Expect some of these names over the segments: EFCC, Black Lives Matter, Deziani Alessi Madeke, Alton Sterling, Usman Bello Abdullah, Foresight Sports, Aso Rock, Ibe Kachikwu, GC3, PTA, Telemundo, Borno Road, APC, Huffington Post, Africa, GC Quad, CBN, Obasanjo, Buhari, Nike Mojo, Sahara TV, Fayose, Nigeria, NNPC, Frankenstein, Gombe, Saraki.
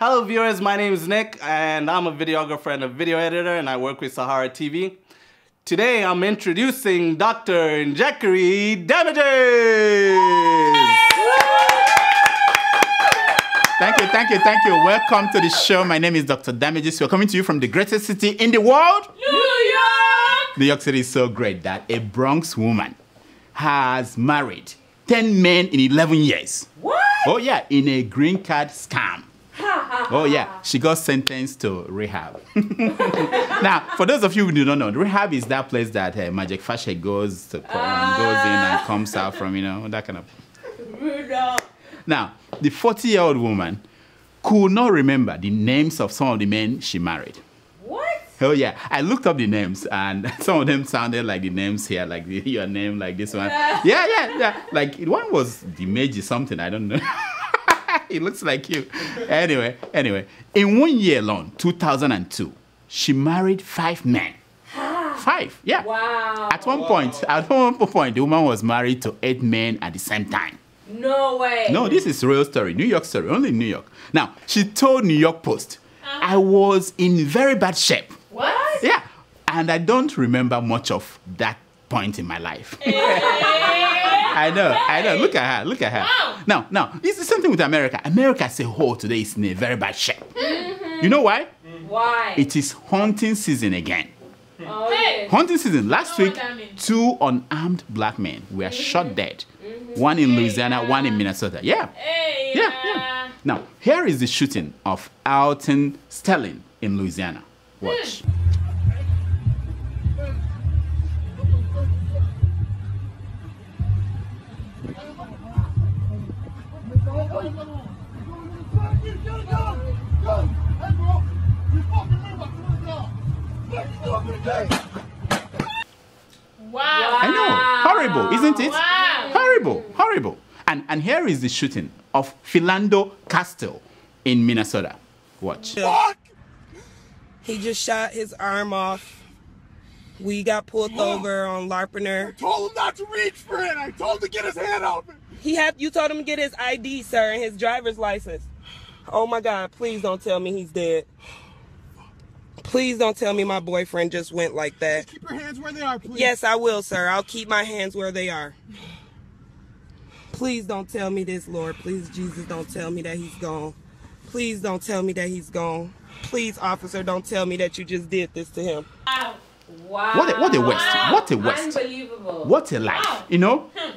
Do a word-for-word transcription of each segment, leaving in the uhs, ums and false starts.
Hello viewers, my name is Nick and I'm a videographer and a video editor and I work with Sahara T V. Today I'm introducing Doctor Jackery Damages! Thank you, thank you, thank you. Welcome to the show. My name is Doctor Damages. We're coming to you from the greatest city in the world, New York! New York City is so great that a Bronx woman has married ten men in eleven years. What? Oh yeah, in a green card scam. Oh yeah, she got sentenced to rehab. Now, for those of you who do not know, rehab is that place that uh, Magic Fashe goes to, uh, and goes in and comes out from, you know, that kind of... Bruno. Now, the forty-year-old woman could not remember the names of some of the men she married. What? Oh yeah, I looked up the names and some of them sounded like the names here, like the, your name, like this one. Yeah, yeah, yeah. yeah. Like, one was the Meiji something, I don't know. It looks like you. Anyway, anyway, in one year alone, two thousand two, she married five men. Five, yeah. Wow. At one wow. point, at one point, the woman was married to eight men at the same time. No way. No, this is real story, New York story, only New York. Now, she told New York Post, uh-huh. I was in very bad shape. What? Yeah, and I don't remember much of that point in my life. I know, I know. Look at her, look at her. Wow. Now, now, this is something with America. America as a whole today is in a very bad shape. Mm-hmm. You know why? Mm. Why? It is hunting season again. Oh, yes. Hunting season. Last week, two unarmed black men were mm-hmm. shot dead. Mm-hmm. One in Louisiana, yeah. one in Minnesota. Yeah. Yeah. yeah. yeah. Now, here is the shooting of Alton Sterling in Louisiana. Watch. Mm. Wow. I know, horrible, isn't it? Wow. Horrible, horrible. And, and here is the shooting of Philando Castile in Minnesota. Watch. Fuck. He just shot his arm off. We got pulled oh. over on Larpiner. I told him not to reach for it. I told him to get his hand out. He had, you told him to get his I D, sir, and his driver's license. Oh my God, please don't tell me he's dead. Please don't tell me my boyfriend just went like that. Just keep your hands where they are, please. Yes, I will, sir. I'll keep my hands where they are. Please don't tell me this, Lord. Please, Jesus, don't tell me that he's gone. Please don't tell me that he's gone. Please, officer, don't tell me that you just did this to him. Wow. Wow. What a, what a waste. Wow. What a waste. Unbelievable. What a life. Wow. You know? Hmm.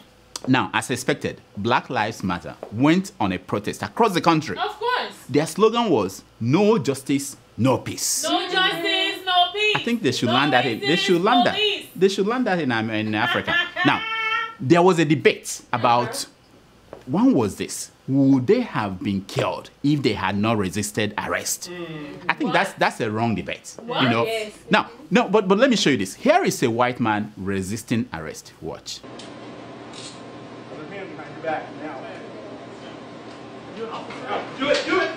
Now, as expected, Black Lives Matter went on a protest across the country. Of course. Their slogan was, no justice, no peace. No justice, no peace. I think they should no land that in they should land no that. Peace. They should land that in, in Africa. Now, there was a debate about one was this. Would they have been killed if they had not resisted arrest? Mm. I think what? that's that's a wrong debate. What? You know. Yes. Now, no, but but let me show you this. Here is a white man resisting arrest. Watch. Back now. Do it, do it!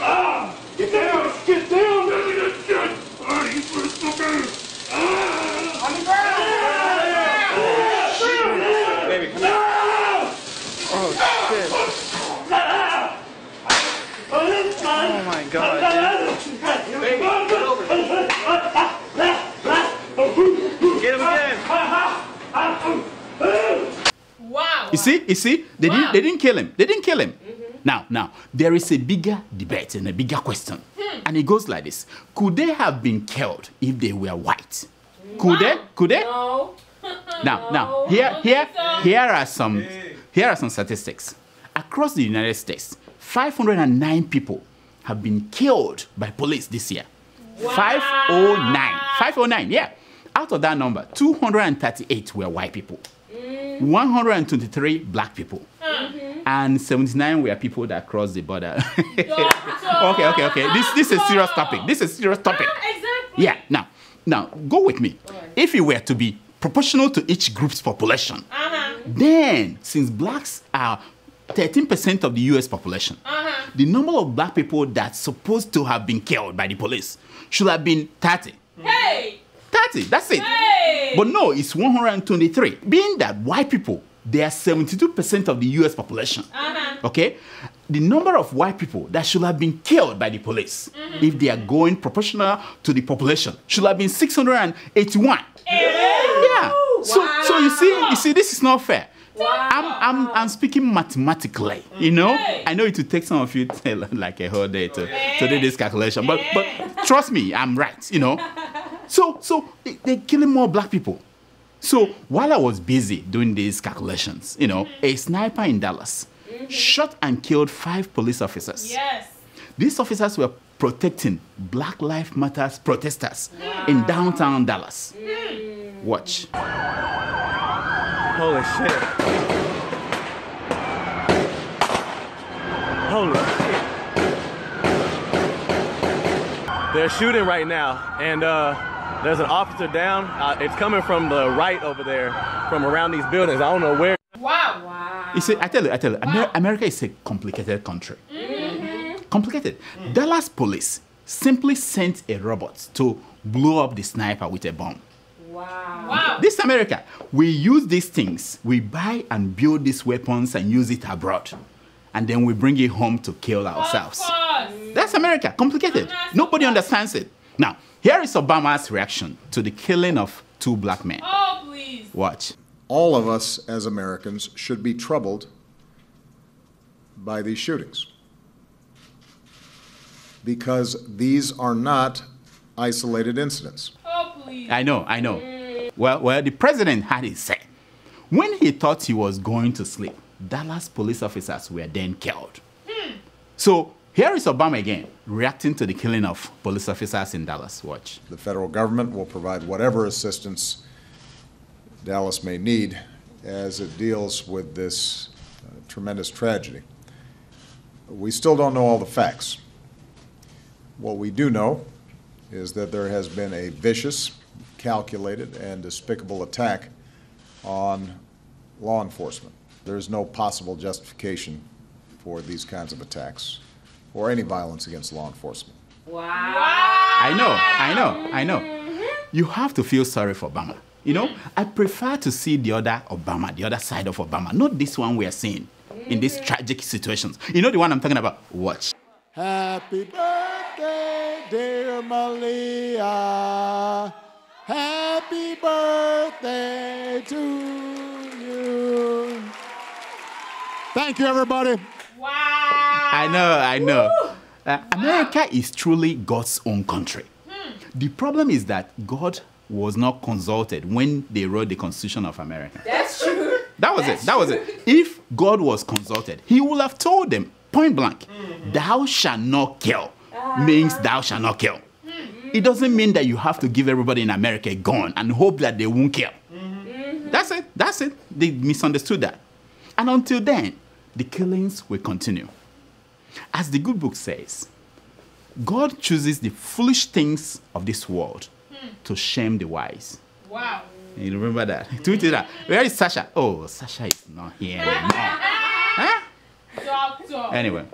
Ah! Get down! Get down! On the ground! Baby, come out! Oh, shit. Oh, my God. Baby, get over here. Get him again! Wow. You see, you see, they, wow. didn't, they didn't kill him. They didn't kill him. Mm-hmm. Now, now, there is a bigger debate and a bigger question. Hmm. And it goes like this. Could they have been killed if they were white? Could wow. they? Could they? No. Now, no. now, here, here, here, are some, here are some statistics. Across the United States, five hundred nine people have been killed by police this year. Wow. five oh nine. five oh nine, yeah. Out of that number, two hundred thirty-eight were white people. one hundred twenty-three black people, mm-hmm. and seventy-nine were people that crossed the border. okay, okay, okay. This this is a serious topic. This is a serious topic. Ah, exactly. Yeah. Now, now, go with me. Right. If it were to be proportional to each group's population, uh-huh. then since blacks are thirteen percent of the U S population, uh-huh. the number of black people that's supposed to have been killed by the police should have been thirty. Hey. thirty. That's it. Hey. But no, it's one hundred twenty-three. Being that white people They are seventy-two percent of the U S population. Uh-huh. Okay? The number of white people that should have been killed by the police, mm-hmm. if they are going proportional to the population, should have been six hundred eighty-one. Yeah. Wow. So, so you see, you see, this is not fair. Wow. I'm, I'm, I'm speaking mathematically, mm-hmm. you know? I know it will take some of you like a whole day to, okay. to do this calculation, but, but trust me, I'm right, you know? So, so they're killing more black people. So while I was busy doing these calculations, you know, mm-hmm. a sniper in Dallas mm-hmm. shot and killed five police officers. Yes. These officers were protecting Black Lives Matter protesters wow. in downtown Dallas. Mm-hmm. Watch. Holy shit. Holy shit. They're shooting right now, and uh, there's an officer down. Uh, it's coming from the right over there, from around these buildings. I don't know where. Wow. Wow. You see, I tell you, I tell you, wow. America is a complicated country. Mm-hmm. Complicated. Mm-hmm. Dallas police simply sent a robot to blow up the sniper with a bomb. Wow. Wow. This is America. We use these things. We buy and build these weapons and use it abroad. And then we bring it home to kill ourselves. That's America. Complicated. Nobody understands it. Now, here is Obama's reaction to the killing of two black men. Oh, please. Watch. All of us as Americans should be troubled by these shootings. Because these are not isolated incidents. Oh, please. I know, I know. Well, well, the president had his say. When he thought he was going to sleep, Dallas police officers were then killed. Hmm. So here is Obama again, reacting to the killing of police officers in Dallas. Watch. The federal government will provide whatever assistance Dallas may need as it deals with this uh, tremendous tragedy. We still don't know all the facts. What we do know is that there has been a vicious, calculated, and despicable attack on law enforcement. There's no possible justification for these kinds of attacks or any violence against law enforcement. Wow. I know, I know, I know. You have to feel sorry for Obama. You know, I prefer to see the other Obama, the other side of Obama, not this one we are seeing in these tragic situations. You know the one I'm talking about? Watch. Happy birthday, dear Malia. Happy birthday to you. Thank you, everybody. Wow. I know, I know. Uh, America wow. is truly God's own country. Hmm. The problem is that God was not consulted when they wrote the Constitution of America. That's true. That was That's it. That true. was it. If God was consulted, he would have told them point blank, mm-hmm. thou shalt not kill uh, means thou shalt not kill. Mm-hmm. It doesn't mean that you have to give everybody in America a gun and hope that they won't kill. Mm-hmm. That's it. That's it. They misunderstood that. And until then, the killings will continue. As the good book says, God chooses the foolish things of this world mm. to shame the wise. Wow. You remember that? Mm-hmm. Tweet it out. Where is Sasha? Oh, Sasha is not here anymore. Huh? Anyway,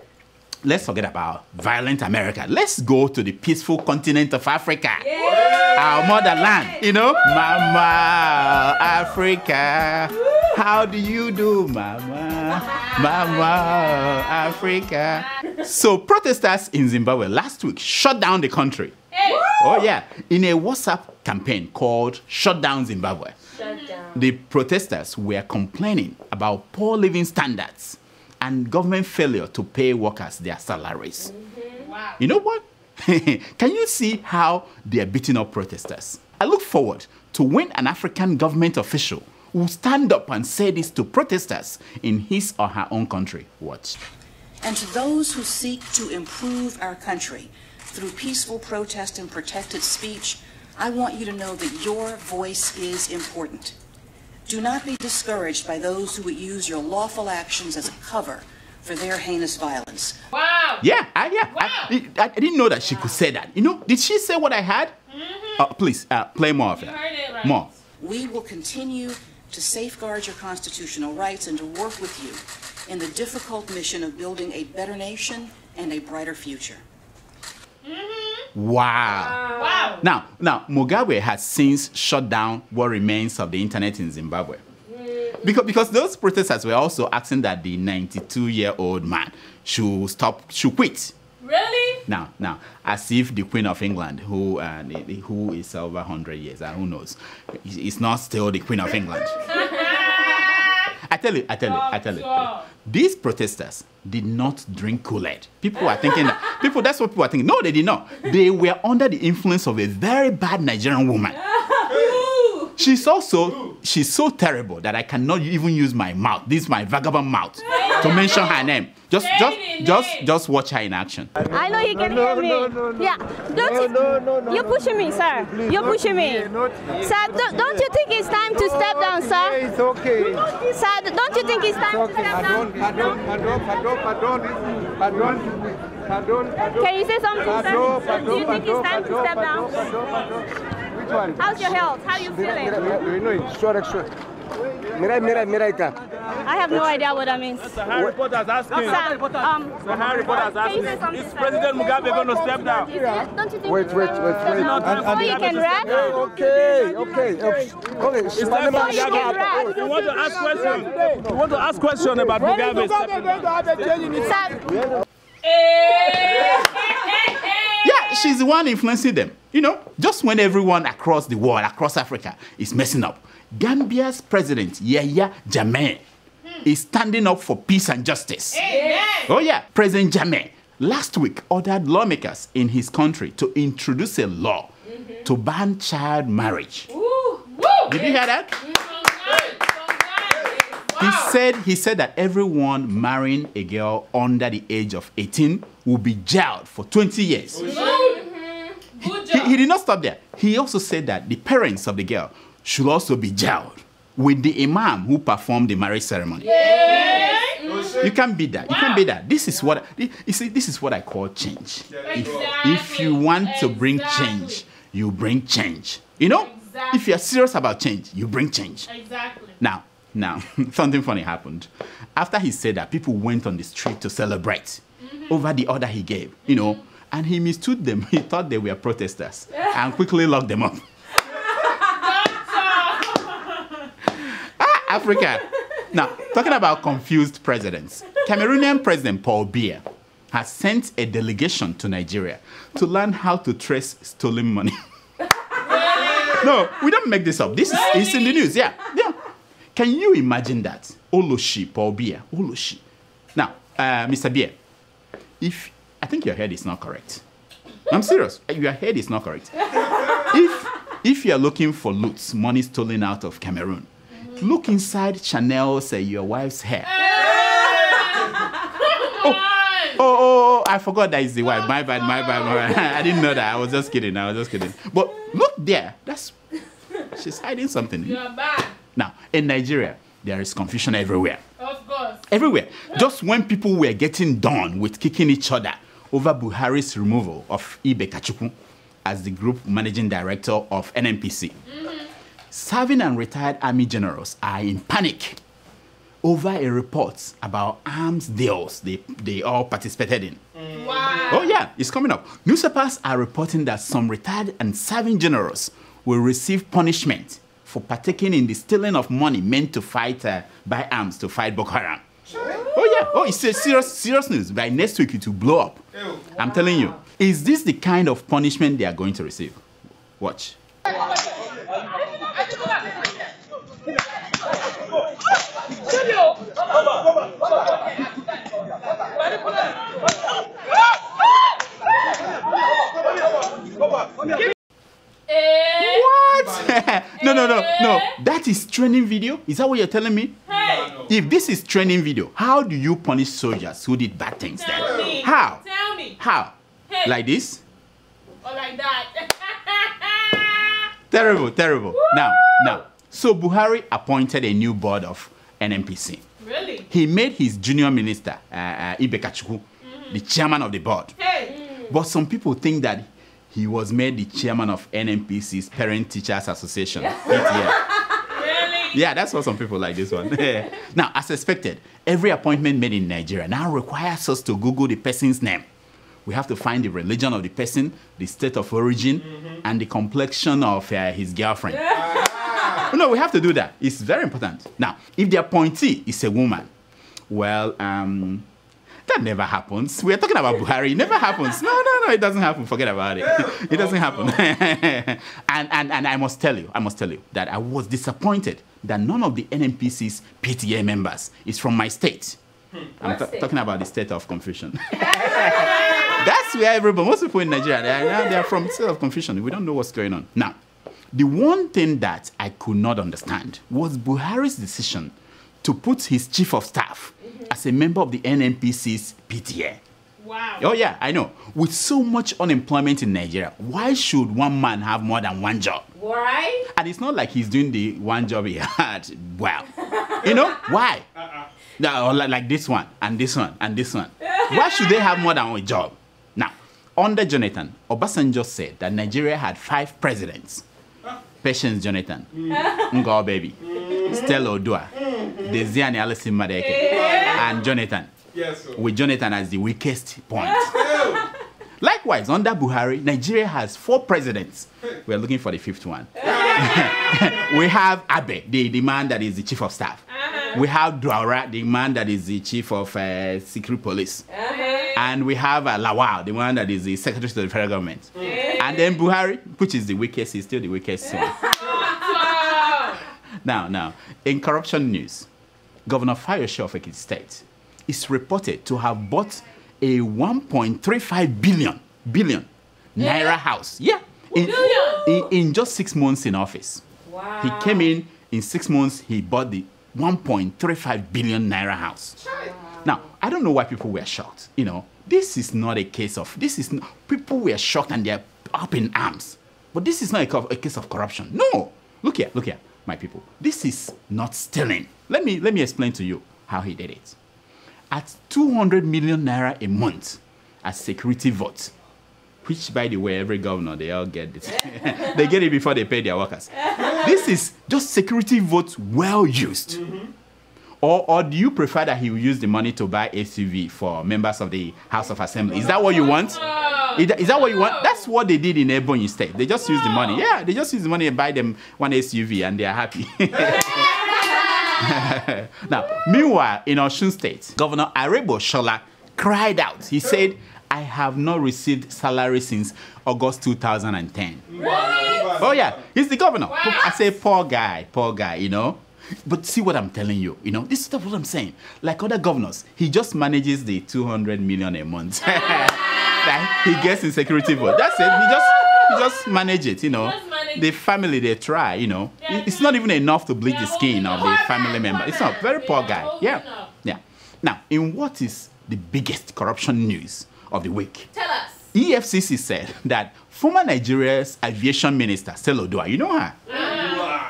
let's forget about violent America. Let's go to the peaceful continent of Africa. Yeah. Our motherland, you know? Woo! Mama, Africa. Woo! How do you do, Mama? Mama, Africa. So protesters in Zimbabwe last week shut down the country. Hey. Oh yeah, in a WhatsApp campaign called Shut Down Zimbabwe. Shut down. The protesters were complaining about poor living standards and government failure to pay workers their salaries. Mm-hmm. Wow. You know what? Can you see how they are beating up protesters? I look forward to when an African government official will stand up and say this to protesters in his or her own country. Watch. And to those who seek to improve our country through peaceful protest and protected speech, I want you to know that your voice is important. Do not be discouraged by those who would use your lawful actions as a cover for their heinous violence. Wow! Yeah, I, yeah. Wow. I, I, I didn't know that she wow. could say that. You know, did she say what I had? Mm-hmm. uh, please, uh, play more of you that. Heard it right. More. We will continue to safeguard your constitutional rights and to work with you in the difficult mission of building a better nation and a brighter future. Mm-hmm. Wow. Wow. Wow. Now, now, Mugabe has since shut down what remains of the internet in Zimbabwe. Mm-hmm. because because those protesters were also asking that the ninety-two-year-old man should stop, should quit. Really? Now, now, as if the Queen of England, who uh, who is over one hundred years, and who knows, is not still the Queen of England. I tell you, I tell you, I tell you, these protesters did not drink Kool-Aid. People are thinking, people, that's what people are thinking. No, they did not. They were under the influence of a very bad Nigerian woman. She's also, she's so terrible that I cannot even use my mouth, this is my vagabond mouth, to mention her name. Just, just, just, just watch her in action. I know you can hear me. Yeah, don't you, you're pushing me, sir. You're pushing me. Sir, don't, don't you think it's time to step down, sir? It's okay. Sir, don't you think it's time to step down? Pardon, pardon, pardon, pardon, pardon. Pardon, pardon. Can you say something, pardon, sir? Pardon, do you think pardon, it's time pardon, to step pardon, down? Pardon, pardon. Which one? How's your health? How are you feeling? I have no idea what that means. Sahara reporters asking. Sir, um, Sahara reporters asking. Is President Mugabe going to step down? Don't you think? Wait, wait, wait, wait. Before you can rap. Okay, okay. Before you can rap. You want to ask questions? You want to ask questions about Mugabe? Sir. Yeah, she's the one influencing them. You know, just when everyone across the world, across Africa, is messing up, Gambia's president, Yahya Jammeh, hmm. is standing up for peace and justice. Amen. Oh yeah, President Jammeh last week ordered lawmakers in his country to introduce a law mm-hmm. to ban child marriage. Ooh. Woo. Did you hear that? He said, he said that everyone marrying a girl under the age of eighteen will be jailed for twenty years. Mm-hmm. Good job. He, he did not stop there. He also said that the parents of the girl should also be jailed with the imam who performed the marriage ceremony. Yes. Mm-hmm. You can't beat that. Wow. You can't beat that. This is what you see. This is what I call change. Exactly. If, if you want exactly. to bring change, you bring change. You know, exactly. if you are serious about change, you bring change. Exactly. Now. Now, something funny happened. After he said that, people went on the street to celebrate mm-hmm. over the order he gave, you know, and he mistook them. He thought they were protesters and quickly locked them up. ah, Africa. Now, talking about confused presidents, Cameroonian President Paul Biya has sent a delegation to Nigeria to learn how to trace stolen money. No, we don't make this up. This is it's in the news, yeah. yeah. Can you imagine that? Oloshi, Paul Biya, Oloshi. Now, uh, Mister Biya, if, I think your head is not correct. I'm serious, your head is not correct. If, if you're looking for loot, money stolen out of Cameroon, mm-hmm. look inside Chanel's, uh, your wife's hair. Oh. Oh, oh, oh, I forgot that is the wife. My bad, my bad, my bad. I didn't know that, I was just kidding, I was just kidding. But look there, that's, she's hiding something. You're bad. Now, in Nigeria, there is confusion everywhere. Of course. Everywhere. Just when people were getting done with kicking each other over Buhari's removal of Ibe Kachikwu as the group managing director of N N P C, mm-hmm. serving and retired army generals are in panic over a report about arms deals they, they all participated in. Mm. Wow. Oh yeah, it's coming up. Newspapers are reporting that some retired and serving generals will receive punishment for partaking in the stealing of money meant to fight, uh, buy arms to fight Boko Haram. Oh yeah, oh, it's a serious, serious news. By next week it will blow up. Ew. I'm wow. telling you. Is this the kind of punishment they are going to receive? Watch. No, no, no, no. That is training video? Is that what you're telling me? Hey. If this is training video, how do you punish soldiers who did bad things Tell then? Me. How? Tell me. How? Hey. Like this? Or like that? Terrible, terrible. Woo! Now, now. So Buhari appointed a new board of N N P C. Really? He made his junior minister, uh, uh, Ibe Kachikwu, mm-hmm. the chairman of the board. Hey. Mm. But some people think that he was made the chairman of N N P C's Parent Teachers Association. Yes. Really? Yeah, that's what some people like this one. Now, as expected, every appointment made in Nigeria now requires us to Google the person's name. We have to find the religion of the person, the state of origin, mm-hmm. and the complexion of uh, his girlfriend. No, we have to do that. It's very important. Now, if the appointee is a woman, well, um, that never happens. We're talking about Buhari. It never happens. No, no, no, it doesn't happen. Forget about it. It doesn't happen. and, and, and I must tell you, I must tell you that I was disappointed that none of the N N P C's P T A members is from my state. I'm talking about the state of confusion. That's where everybody, most people in Nigeria, they are, they are from the state of confusion. We don't know what's going on. Now, the one thing that I could not understand was Buhari's decision to put his chief of staff mm-hmm. as a member of the N N P C's P T A. Wow. Oh, yeah, I know. With so much unemployment in Nigeria, why should one man have more than one job? Why? And it's not like he's doing the one job he had well. You know? Why? Uh-uh. No, like this one, and this one, and this one. Why should they have more than one job? Now, under Jonathan, Obasanjo said that Nigeria had five presidents. Patience Jonathan, mm. Ngao Baby, mm. Stella Oduah, mm. Deziani Alessi Madeke, yeah. and Jonathan. Yes, sir. With Jonathan as the weakest point. Likewise, under Buhari, Nigeria has four presidents. We're looking for the fifth one. We have Abe, the, the man that is the chief of staff. Uh-huh. We have Dwara, the man that is the chief of uh, secret police. Uh-huh. And we have uh, Lawal, the one that is the secretary to the federal government. Mm. And then Buhari, which is the weakest, he's still the weakest. Now, now, in corruption news, Governor Fayose of Ekiti State is reported to have bought a one point three five billion billion yeah. naira house. Yeah, in, in, in just six months in office. Wow. He came in in six months. He bought the one point three five billion naira house. Wow. Now, I don't know why people were shocked. You know, this is not a case of this is not, people were shocked and they're up in arms. But this is not a, a case of corruption. No. Look here, look here, my people. This is not stealing. Let me, let me explain to you how he did it. At two hundred million naira a month as security vote, which, by the way, every governor, they all get this. They get it before they pay their workers. This is just security votes well used. Mm-hmm. Or, or do you prefer that he will use the money to buy A C V for members of the House of Assembly? Is that what you want? Is that, is that what you want? That's what they did in Ebonyi State. They just used the money. Yeah, they just used the money and buy them one S U V and they are happy. Now, meanwhile, in Osun State, Governor Arebo Shola cried out. He said, I have not received salary since August two thousand ten. What? Oh, yeah. He's the governor. What? I say, poor guy, poor guy, you know. But see what I'm telling you, you know, this is what I'm saying. Like other governors, he just manages the two hundred million a month that he gets in security vote. That's it. He just, he just manages it, you know. The family, they try, you know. It's not even enough to bleach the skin of the family member. It's not. Very poor guy. Yeah. Yeah. Now, in what is the biggest corruption news of the week? Tell us. E F C C said that former Nigeria's aviation minister, Stella Oduah, you know her?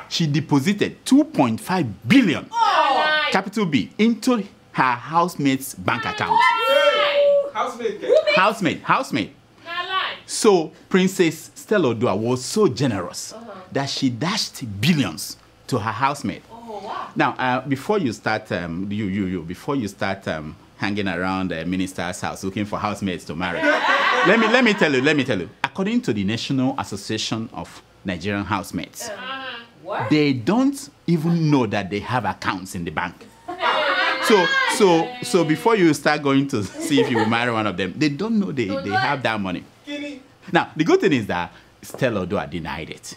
She deposited two point five billion oh. capital B into her housemate's bank account. Hey. Housemate. Housemate. Housemate. So Princess Stella Oduah was so generous uh -huh. that she dashed billions to her housemate. Oh, wow. Now, uh, before you start, um, you, you, you, before you start um, hanging around the minister's house looking for housemates to marry, let me, let me tell you, let me tell you. According to the National Association of Nigerian Housemates. Uh -huh. What? They don't even know that they have accounts in the bank. So, so, so before you start going to see if you will marry one of them, they don't know they, they have that money. Now, the good thing is that Stella Oduah denied it.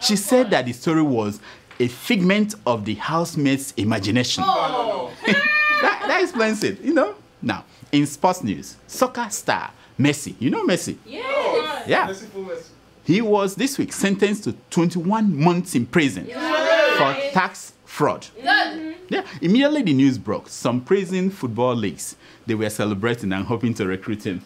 She said that the story was a figment of the housemate's imagination. Oh. that, that explains it, you know? Now, in sports news, soccer star Messi, you know Messi? Yes. Yeah. He was, this week, sentenced to twenty-one months in prison yeah. for tax fraud. Yeah. Yeah. Immediately the news broke. Some prison football leagues, they were celebrating and hoping to recruit him.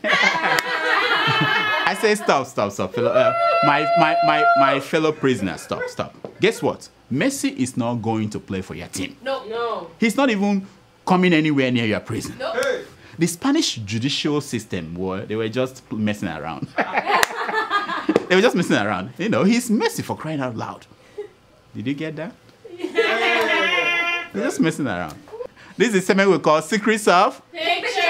I say, stop, stop, stop. Uh, my, my, my, my fellow prisoner, stop, stop. Guess what? Messi is not going to play for your team. No, no. He's not even coming anywhere near your prison. No. Hey. The Spanish judicial system, were, they were just messing around. They were just messing around. You know, he's Messi for crying out loud. Did you get that? Yeah. They're just messing around. This is something we call Secrets of Pictures.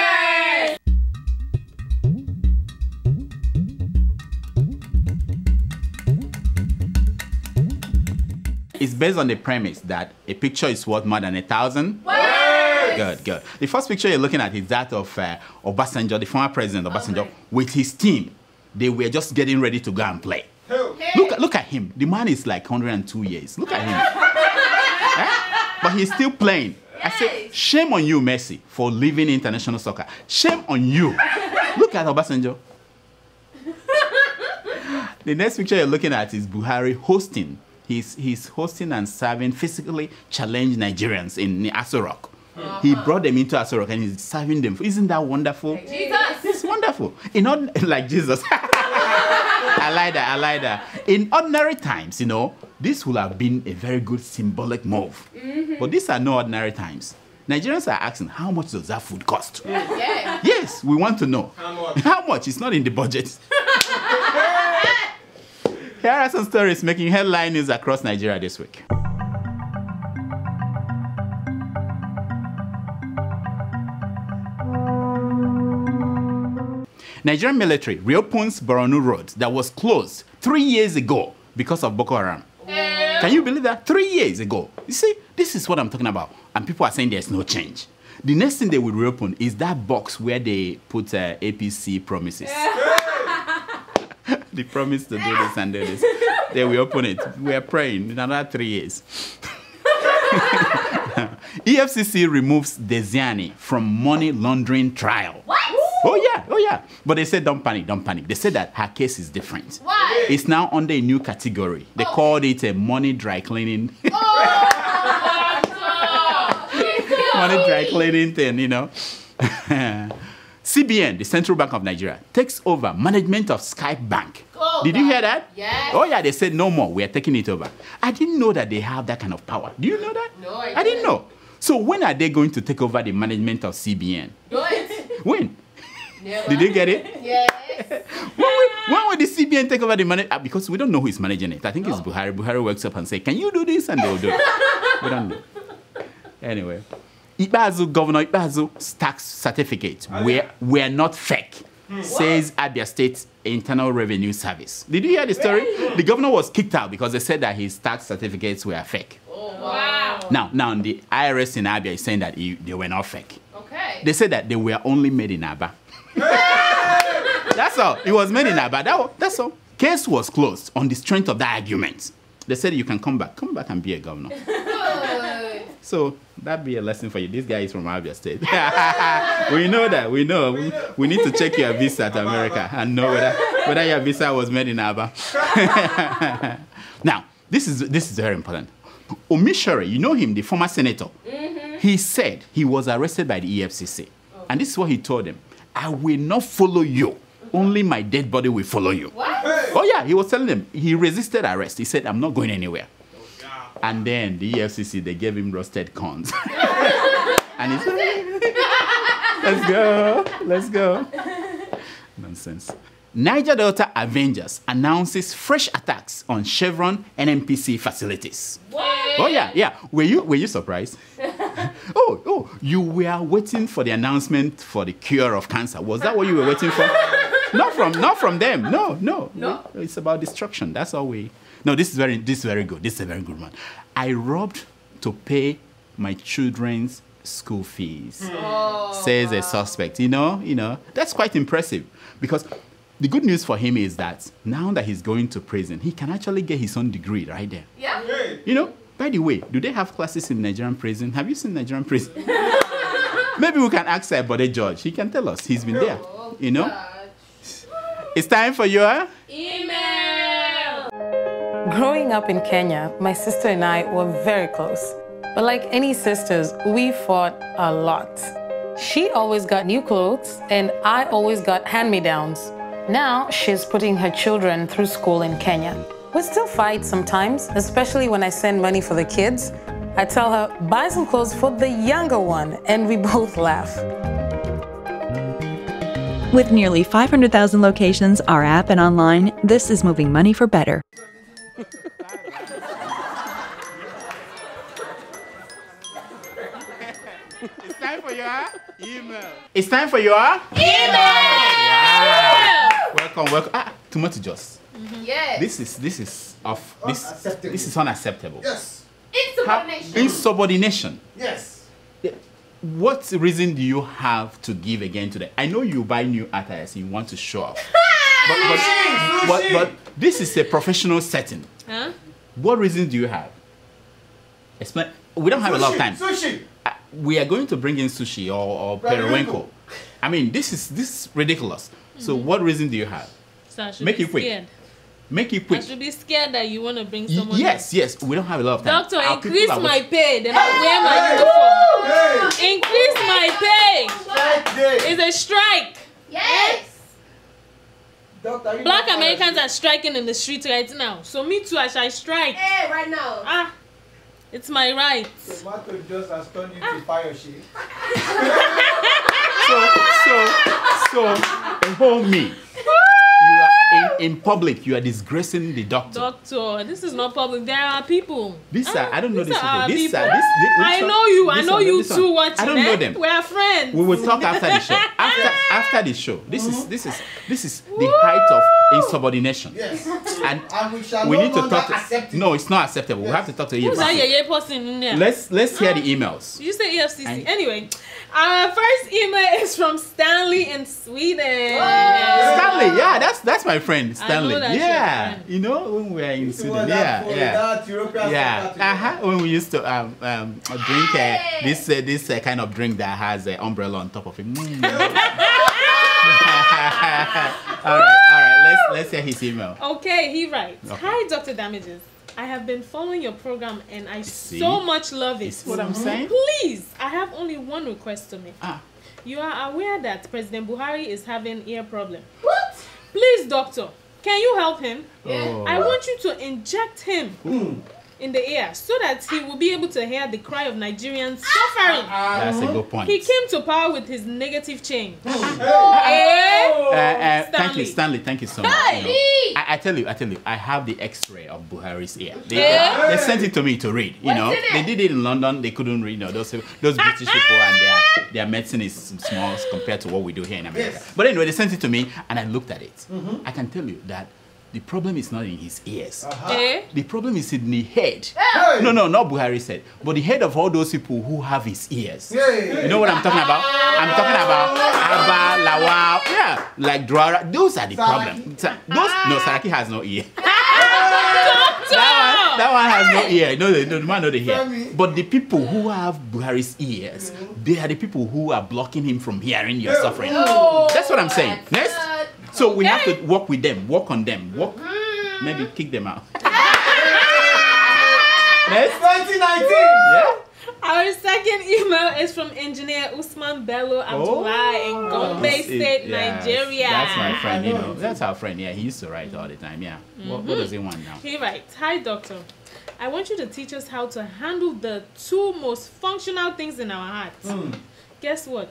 It's based on the premise that a picture is worth more than a thousand. Good, good. The first picture you're looking at is that of uh, Obasanjo, the former president Obasanjo, okay. with his team. They were just getting ready to go and play. Hey. Look, look at him. The man is like one hundred and two years. Look at him. eh? But he's still playing. Yes. I say, shame on you, Messi, for leaving international soccer. Shame on you. Look at Obasanjo. The next picture you're looking at is Buhari hosting. He's, he's hosting and serving physically challenged Nigerians in Aso Rock. Uh-huh. He brought them into Aso Rock and he's serving them. Isn't that wonderful? Like Jesus! It's wonderful. In not like Jesus. I like that, I like that. In ordinary times, you know, this would have been a very good symbolic move. Mm-hmm. But these are no ordinary times. Nigerians are asking, how much does that food cost? Yeah. Yes, we want to know. How much? How much? It's not in the budget. Here are some stories making headline news across Nigeria this week. Nigerian military reopens Borno Road that was closed three years ago because of Boko Haram. Yeah. Can you believe that? Three years ago. You see, this is what I'm talking about. And people are saying there's no change. The next thing they will reopen is that box where they put uh, A P C promises. Yeah. They promised to do this and do this. They will open it. We are praying in another three years. E F C C removes Deziani from money laundering trial. What? Oh yeah, oh yeah. But they said, don't panic, don't panic. They said that her case is different. Why? It's now under a new category. They oh. called it a money dry cleaning. Oh, money dry cleaning thing, you know. C B N, the Central Bank of Nigeria, takes over management of Skype Bank. Oh, Did God. you hear that? Yes. Oh yeah, they said no more. We are taking it over. I didn't know that they have that kind of power. Do you know that? No, I didn't, I didn't know. So when are they going to take over the management of C B N? Do it. When? Never. Did you get it? Yes. when, will, when will the C B N take over the money? Uh, because we don't know who is managing it. I think no. it's Buhari. Buhari works up and says, can you do this? And they'll do it. We don't know. Anyway. Iba Azu, Governor Iba Azu, tax certificate. Okay. We're, we're not fake, hmm. says ABIA State Internal Revenue Service. Did you hear the story? Really? The governor was kicked out because they said that his tax certificates were fake. Oh, wow. Now, now the I R S in ABIA is saying that he, they were not fake. Okay. They said that they were only made in Aba. That's all. It was made in Aba. That, that's all. Case was closed on the strength of that argument. They said you can come back. Come back and be a governor. So that'd be a lesson for you. This guy is from Abia State. We know that. We know. We, we need to check your visa to America and know whether, whether your visa was made in Aba. Now, this is, this is very important. Omisore, you know him, the former senator. Mm-hmm. He said he was arrested by the E F C C. Oh. And this is what he told them. I will not follow you. Only my dead body will follow you. What? Hey. Oh, yeah, he was telling them. He resisted arrest. He said, I'm not going anywhere. And then the E F C C, they gave him roasted corns. And he said, let's go, let's go. Nonsense. Niger Delta Avengers announces fresh attacks on Chevron N N P C facilities. What? Oh, yeah, yeah. Were you, were you surprised? Oh, oh, you were waiting for the announcement for the cure of cancer. Was that what you were waiting for? Not from, not from them. No, no, no. We, it's about destruction. That's all we... No, this is very, this is very good. This is a very good one. I robbed to pay my children's school fees, oh, says wow. a suspect. You know, you know, that's quite impressive because the good news for him is that now that he's going to prison, he can actually get his own degree right there. Yeah. Hey. You know, by the way, do they have classes in Nigerian prison? Have you seen Nigerian prison? Maybe we can ask our body judge. He can tell us. He's been there. Oh, you know? Gosh. It's time for your email. Growing up in Kenya, my sister and I were very close. But like any sisters, we fought a lot. She always got new clothes and I always got hand-me-downs. Now she's putting her children through school in Kenya. We still fight sometimes, especially when I send money for the kids. I tell her, buy some clothes for the younger one, and we both laugh. With nearly five hundred thousand locations, our app, and online, this is moving money for better. It's time for your email. It's time for your email. Yeah. Welcome, welcome. Ah. tomato juice. Mm-hmm. Yes. This is this is of this this is unacceptable. Yes. Insubordination. Ha insubordination. Yes. What reason do you have to give again today? I know you buy new attires and you want to show off. But, but, but, but this is a professional setting. Huh? What reason do you have? Explain. We don't have sushi, a lot of time. Sushi. Uh, we are going to bring in sushi or, or periwinkle. I mean, this is this is ridiculous. Mm-hmm. So, what reason do you have? So Make it quick. Scared. Make it quick. I should be scared that you want to bring someone. Yes, in. yes. We don't have a lot of time. Doctor, Our increase my pay. Then I wear my uniform. Hey. Increase my pay. It's a strike. Yes. Doctor, Black Americans are striking in the streets right now. So me too, I shall strike. Hey, right now. Ah, it's my right. Tomato just has turned into ah. Fayose. so, so, so, hold me. You are in, in public, you are disgracing the doctor. Doctor, this is not public. There are people. These are, I don't know these people. Are these people. Are, this, this, this I know you. I know one, you two watching. I don't know them. We are friends. We will talk after the show. After after the show. This mm-hmm. is this is this is Woo! The height of insubordination. Yes. And, and we, shall we no need to talk. To, no, it's not acceptable. Yes. We have to talk to Who's that Yeye person in there? Let's let's hear uh, the emails. You say E F C C. And, anyway, our first email is from Stanley in Sweden. Oh. Stanley, yeah, that's that's my friend Stanley. I know that yeah, friend. You know when we were in Sweden, yeah, yeah, yeah. yeah. Uh huh. When we used to um um drink uh, this uh, this uh, kind of drink that has an uh, umbrella on top of it. all right, all right. Let's let's hear his email. Okay, he writes, okay. "Hi, Doctor Damages. I have been following your program and I See? so much love it. Is what I'm saying? Please, I have only one request to make. Ah. You are aware that President Buhari is having ear problem. What? Please, doctor, can you help him? Oh. I want you to inject him mm. in the ear so that he will be able to hear the cry of Nigerians suffering. That's a good point. He came to power with his negative change. hey. uh, uh, thank you, Stanley. Thank you so much. Hey. You know, I, I tell you, I tell you, I have the X-ray of Buhari's ear. They, hey. they, they sent it to me to read. You What's know, they did it in London. They couldn't read. You know, those those British people and their their medicine is small compared to what we do here in America. Yes. But anyway, they sent it to me, and I looked at it. Mm-hmm. I can tell you that. The problem is not in his ears. Uh-huh. eh? The problem is in the head. Hey. No, no, not Buhari's head, but the head of all those people who have his ears. Hey. You know what I'm talking about? I'm talking about Abba, Lawa, yeah, like Dwara. Those are the problem. Those, no, Saraki has no ear. that, one, that one has no ear. No, no, no, no, the hair. But the people who have Buhari's ears, they are the people who are blocking him from hearing your suffering. Oh. That's what I'm saying. Next. So we have to work with them, work on them, work, mm-hmm. maybe kick them out. Next. twenty nineteen! Yeah. Our second email is from engineer Usman Bello Abdullah oh, in Gombe State, it, yes. Nigeria. That's my friend, you know, that's our friend, yeah, he used to write all the time, yeah. Mm-hmm. what, what does he want now? He writes, "Hi doctor, I want you to teach us how to handle the two most functional things in our hearts. Mm. Guess what?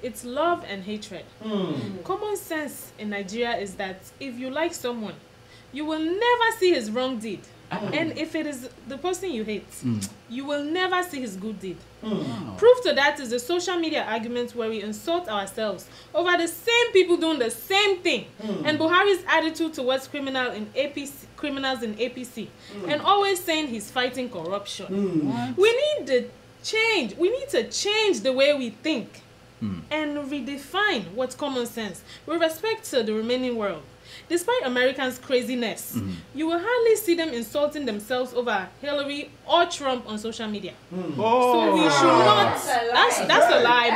It's love and hatred. Mm. Common sense in Nigeria is that if you like someone, you will never see his wrong deed. Oh. And if it is the person you hate, mm. you will never see his good deed. Mm. Proof to that is the social media arguments where we insult ourselves over the same people doing the same thing. Mm. And Buhari's attitude towards criminal in A P C, criminals in A P C. Mm. And always saying he's fighting corruption. Mm. We need to change. We need to change the way we think. Mm. And redefine what's common sense with respect to the remaining world. Despite Americans' craziness, mm. you will hardly see them insulting themselves over Hillary or Trump on social media. Mm. Oh. So we should not. That's that's a lie.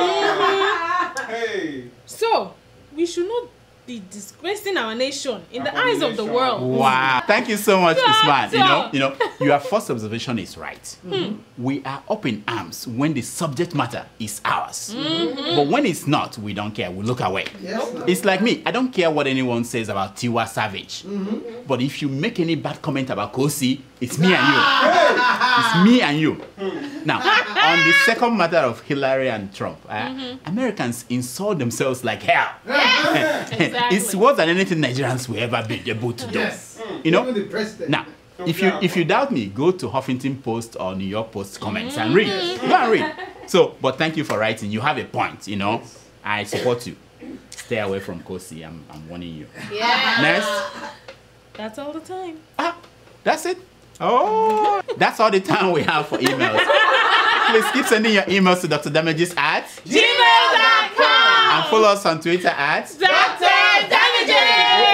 That's a lie hey. So we should not be disgracing our nation in our the eyes nation. Of the world." Wow! Thank you so much, Isman. You know, you know, your first observation is right. Mm. We are up in arms when the subject matter is ours, mm-hmm. but when it's not, we don't care. We look away. Yes, it's like me. I don't care what anyone says about Tiwa Savage, mm-hmm. but if you make any bad comment about Kosi, it's me and you. It's me and you. Mm. Now, on the second matter of Hillary and Trump, uh, mm-hmm. Americans insult themselves like hell. Exactly. It's worse than anything Nigerians will ever be able to do. Yes. Mm. You know. Now, if you if you doubt me, go to Huffington Post or New York Post comments mm-hmm. and read. Go and read. So, but thank you for writing. You have a point. You know, I support you. stay away from Kosi. I'm, I'm warning you. Yeah. Next. That's all the time. Ah, that's it. Oh, that's all the time we have for emails. Please keep sending your emails to drdamages at gmail dot com. And follow us on Twitter at drdamages.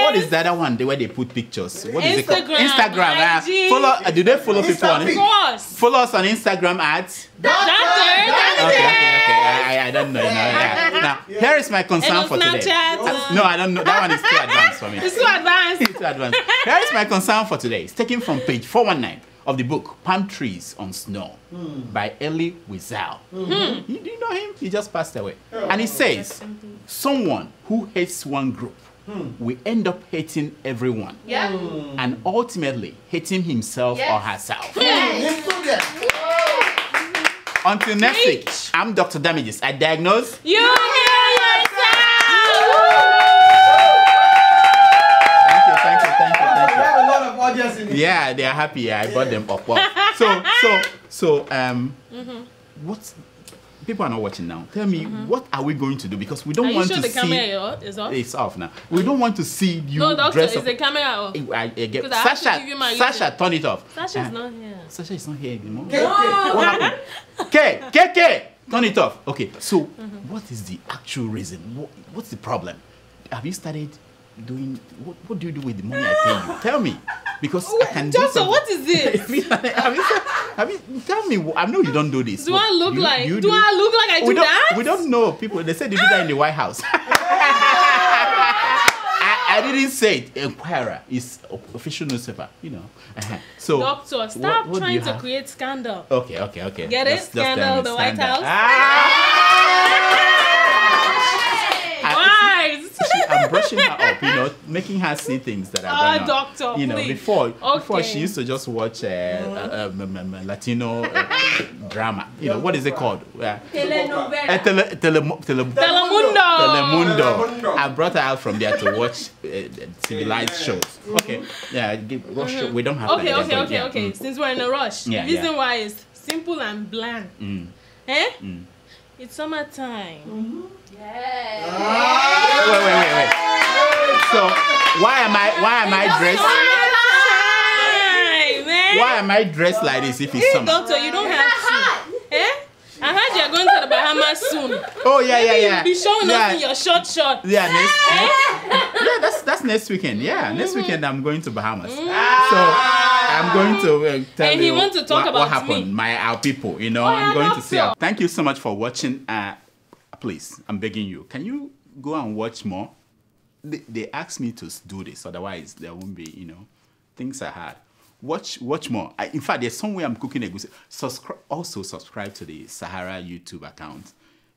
What is the other one? The way they put pictures. What is it called? Instagram. Instagram. Uh, follow. Uh, do they follow Instagram. people on Instagram? Follow us on Instagram at drdamages. Okay, okay, okay. I, I, I don't know. No, yeah. Now, yeah. here is my concern for today. Uh, no, I don't know. That one is too advanced for me. It's too advanced. It's too advanced. Here is my concern for today. It's taken from page four one nine of the book Palm Trees on Snow mm. by Elie Wiesel. Mm -hmm. you, you know him? He just passed away. Oh. And he says, someone who hates one group mm. will end up hating everyone. Yeah. Mm. And ultimately hating himself yes. or herself. Yes. Yes. Until next week, I'm Doctor Damages. I diagnose. You heal yourself! Thank you, thank you, thank you, thank you. We have a lot of audience in here. Yeah, they are happy. Yeah, I bought them up. So, so, so, um, mm-hmm. what? People are not watching now. Tell me, mm-hmm. what are we going to do? Because we don't are want sure to see. Are you sure the camera is off? It's off now. We don't want to see you. No, doctor, dress is up. The camera off? I, I, I get... Sasha, I you Sasha, turn it off. Sasha's uh, not here. Sasha is not here anymore. K, oh. What happened? K, K, K, turn it off. Okay, so mm-hmm. what is the actual reason? What, what's the problem? Have you started doing? What, what do you do with the money I pay you? Tell me, because Wait, I can doctor, do something. What is this? have you started, I mean, tell me, I know you don't do this. Do I look you, like, you do, do I look like I do we that? We don't know. People, they said they do that in the White House. I, I didn't say it. Inquirer is official newspaper, you know. Uh-huh. So, doctor, stop what, what trying to have? create scandal. Okay, okay, okay. Get it? Just, scandal, just the White House. Ah! Hey! Wives! She, I'm brushing her up, you know, making her see things that are uh, doctor, on. You know, please. Before, okay. before she used to just watch uh, mm-hmm. uh, um, um, Latino uh, drama. You know, what is it called? Uh, telenovela. Uh, tele, tele, tele, Telemundo. Telemundo. Telemundo. I brought her out from there to watch uh, civilized yeah. shows. Mm-hmm. Okay, yeah, mm-hmm. we don't have okay, that. Okay, okay, okay, yeah. okay. Mm. Since we're in a rush, yeah, the reason yeah. why is simple and bland. Mm. Eh? Mm. It's summertime. Mm-hmm. Yes. Oh. Wait, wait, wait, wait. So why am I why am I dressed? Summertime, why am I dressed like this if it's summer? Doctor, you don't have to. Eh? I heard you're going to the Bahamas soon. Oh yeah, yeah, yeah. Be showing yeah. us in your short short. Yeah, next, next, yeah, that's that's next weekend. Yeah, next mm-hmm. weekend I'm going to Bahamas. Mm-hmm. So. I'm going to uh, tell and you he wants to talk what, about what happened, me. my our people, you know, well, I'm going to say so. Thank you so much for watching. Uh, please, I'm begging you, can you go and watch more? They, they asked me to do this, otherwise there won't be, you know, things are hard. Watch watch more. I, in fact, there's some way I'm cooking a good... Subscribe, also subscribe to the Sahara YouTube account.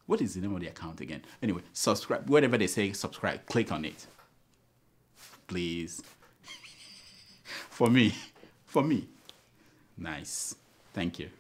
What is the name of the account again? Anyway, subscribe, whatever they say, subscribe, click on it. Please. For me. For me. Nice. Thank you.